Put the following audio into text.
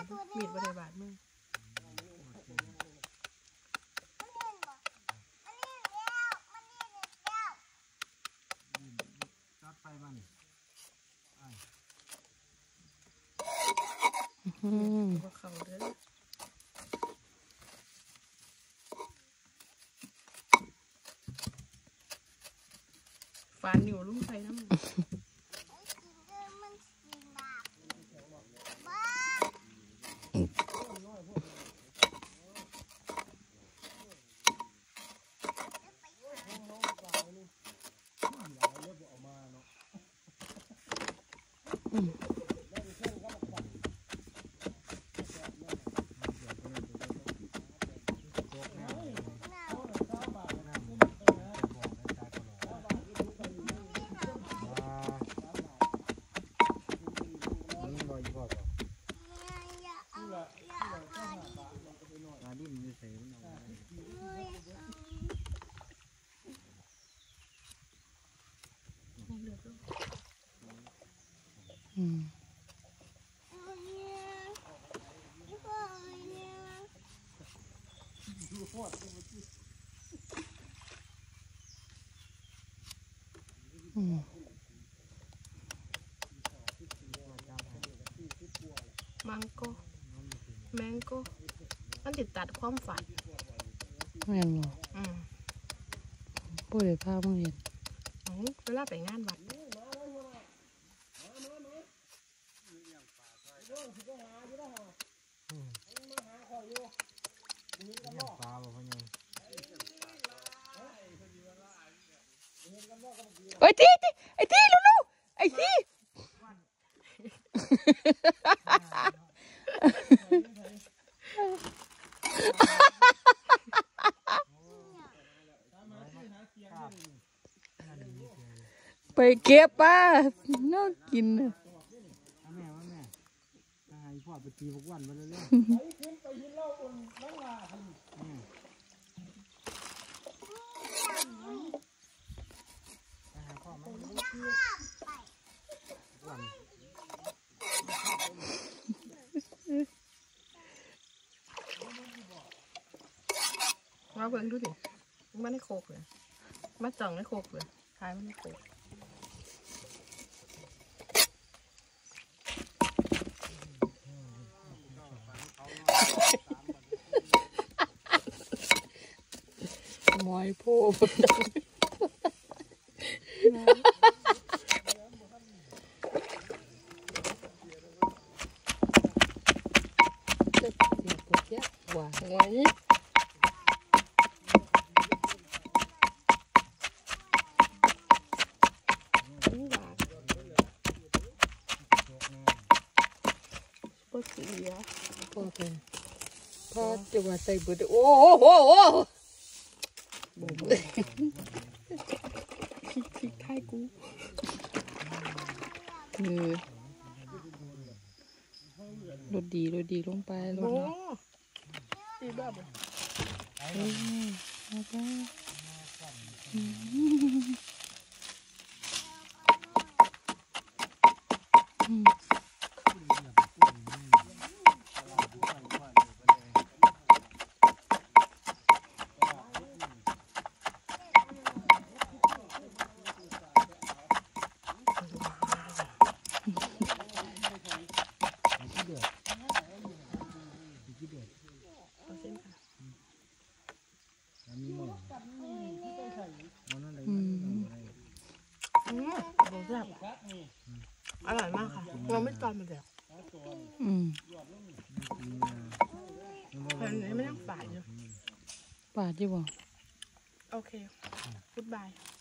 มีดบริบาลมึงจับไปมันก็เข่าเด้อฟานอยู่ลุงใส่น้ำมังโก้แมงโก้มันติดตัดความฝันแม่นบ่ผู้เด็กภาพมึงเห็นเวลาไปงานวัดไอ้ที่ไอ้ที่ลูลูไอ้ที่ไปเก็บป่ะน่ากินนะพ่อไปตีพวกวันมาเรื่อยๆไปยินเล่าบนน้ำลามาเบิ่งดูดิมันไม่โคกเลยมาจ่องไม่โคกเลยท้ายมันไม่โคกมอยโพดจะว่าใส่บุตรโอ้โหคิดท้ายกูรถดีรถดีลงไปรถนะดีบ้าบ่อร่อยมากค่ะเราไม่ตอนมันเดียวอันนี้ไม่ต้องปาดอยู่ปาดดีกว่าโอเค goodbye